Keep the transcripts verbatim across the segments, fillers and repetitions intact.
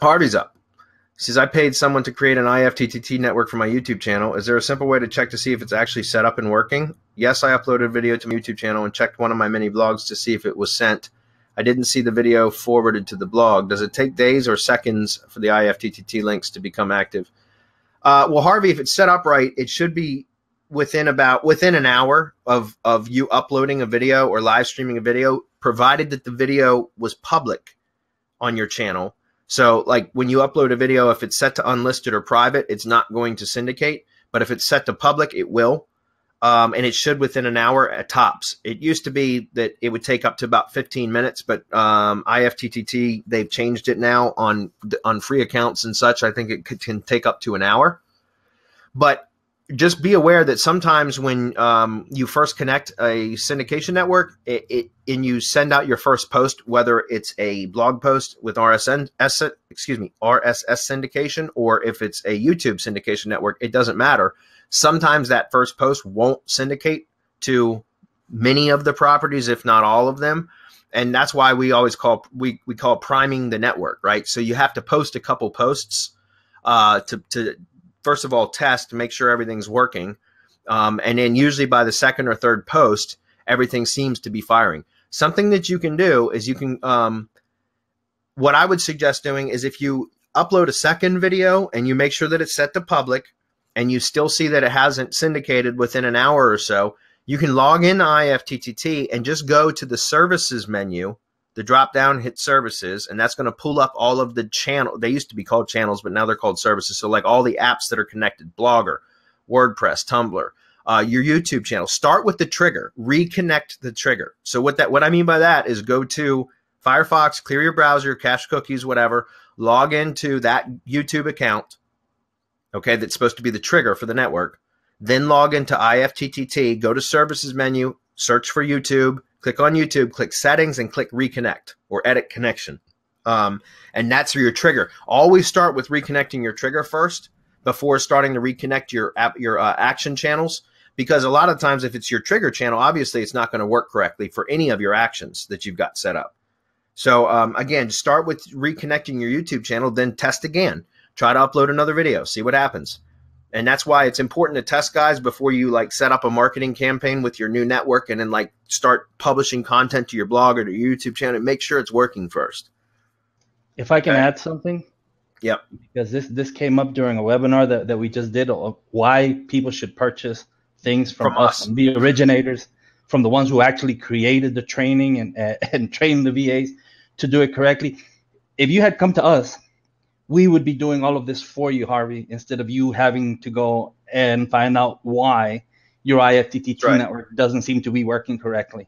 Harvey's up. He says, I paid someone to create an I F T T T network for my YouTube channel. Is there a simple way to check to see if it's actually set up and working? Yes, I uploaded a video to my YouTube channel and checked one of my many blogs to see if it was sent. I didn't see the video forwarded to the blog. Does it take days or seconds for the I F T T T links to become active? Uh, well, Harvey, if it's set up right, it should be within about within an hour of, of you uploading a video or live streaming a video, provided that the video was public on your channel. So like when you upload a video, if it's set to unlisted or private, it's not going to syndicate. But if it's set to public, it will. Um, and it should within an hour at tops. It used to be that it would take up to about fifteen minutes, but um, I F T T T, they've changed it now on, on free accounts and such. I think it could, can take up to an hour. But just be aware that sometimes when um, you first connect a syndication network it, it, and you send out your first post, whether it's a blog post with R S S, excuse me, R S S syndication, or if it's a YouTube syndication network, it doesn't matter. Sometimes that first post won't syndicate to many of the properties, if not all of them. And that's why we always call, we, we call priming the network, right? So you have to post a couple posts uh, to, to first of all, test to make sure everything's working. Um, and then usually by the second or third post, everything seems to be firing. Something that you can do is you can, um, what I would suggest doing is if you upload a second video and you make sure that it's set to public, and you still see that it hasn't syndicated within an hour or so, you can log in to I F T T T and just go to the services menu, the drop down, hit services, and that's going to pull up all of the channel. They used to be called channels, but now they're called services. So like all the apps that are connected, Blogger, WordPress, Tumblr, uh, your YouTube channel. Start with the trigger, reconnect the trigger. So what that, what I mean by that is go to Firefox, clear your browser, cache cookies, whatever, log into that YouTube account. Okay, that's supposed to be the trigger for the network. Then log into I F T T T, go to services menu, search for YouTube, click on YouTube, click settings, and click reconnect or edit connection. Um, and that's for your trigger. Always start with reconnecting your trigger first before starting to reconnect your app, your uh, action channels, because a lot of times if it's your trigger channel, obviously it's not going to work correctly for any of your actions that you've got set up. So um, again, start with reconnecting your YouTube channel, then test again. Try to upload another video, see what happens. And that's why it's important to test, guys, before you like set up a marketing campaign with your new network and then like start publishing content to your blog or to your YouTube channel. Make sure it's working first. If I can okay. add something. Yep. Because this, this came up during a webinar that, that we just did, why people should purchase things from, from us, us. the originators, from the ones who actually created the training and, uh, and trained the V As to do it correctly. If you had come to us, we would be doing all of this for you, Harvey, instead of you having to go and find out why your I F T T T right. network doesn't seem to be working correctly.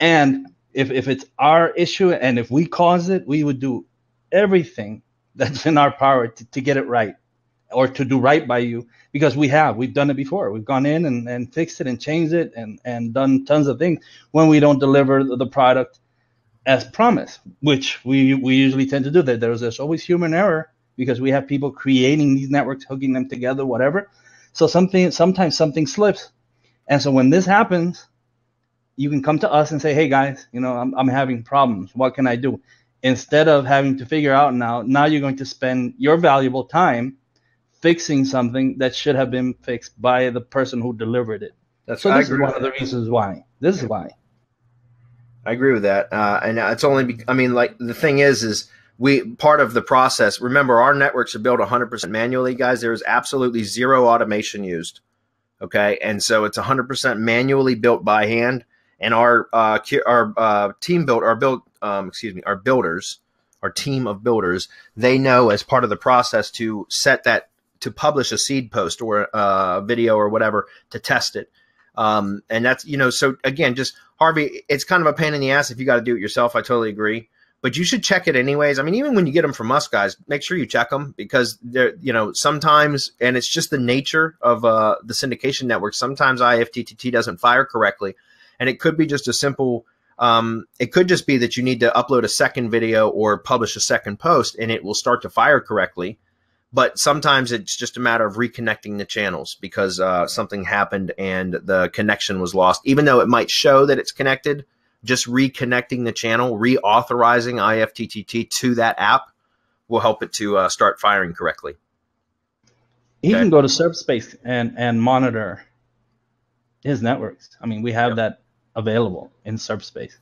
And if, if it's our issue and if we cause it, we would do everything that's in our power to, to get it right or to do right by you, because we have. We've done it before. We've gone in and, and fixed it and changed it and, and done tons of things when we don't deliver the product as promised, which we, we usually tend to do. That There's, there's always human error, because we have people creating these networks, hooking them together, whatever. So something, sometimes something slips. And so when this happens, you can come to us and say, hey, guys, you know, I'm, I'm having problems. What can I do? Instead of having to figure out now, now you're going to spend your valuable time fixing something that should have been fixed by the person who delivered it. That's, so this is one of the reasons why. This is why. I agree with that. Uh, and it's only, be I mean, like the thing is, is, We part of the process. Remember, our networks are built one hundred percent manually, guys. There is absolutely zero automation used. Okay, and so it's one hundred percent manually built by hand. And our uh, our uh, team built, our built, um, excuse me, our builders, our team of builders, they know as part of the process to set that to publish a seed post or a video or whatever to test it. Um, and that's you know, so again, just Harvey, it's kind of a pain in the ass if you got to do it yourself. I totally agree. But you should check it anyways. I mean, even when you get them from us, guys, make sure you check them, because they're, you know, sometimes, and it's just the nature of uh, the syndication network. Sometimes I F T T T doesn't fire correctly, and it could be just a simple. Um, it could just be that you need to upload a second video or publish a second post, and it will start to fire correctly. But sometimes it's just a matter of reconnecting the channels because uh, something happened and the connection was lost, even though it might show that it's connected. Just reconnecting the channel, reauthorizing I F T T T to that app will help it to uh, start firing correctly. He okay. can go to Serp Space and, and monitor his networks. I mean, we have yep. that available in Serp Space.